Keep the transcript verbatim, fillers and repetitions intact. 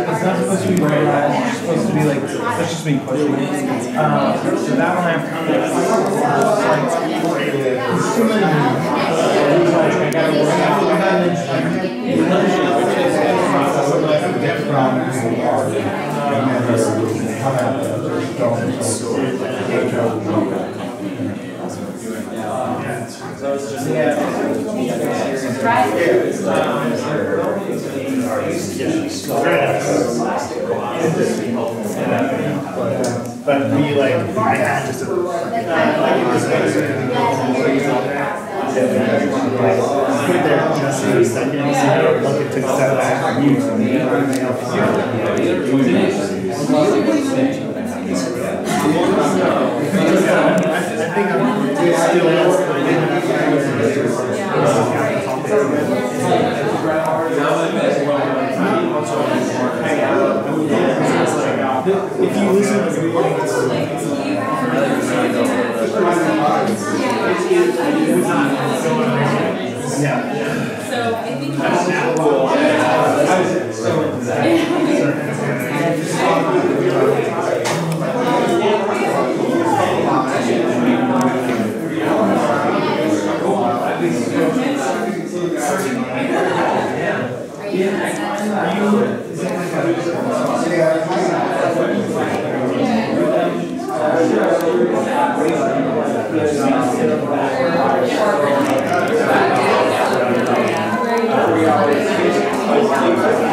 it's not supposed to be randomized, it's supposed to be like, that's just me pushing it. Um, so that one I have context. It's too many. I gotta work out my But we like, I had just a. If you listen to the recording, it's like, yeah. So I think that's not cool. Thank you.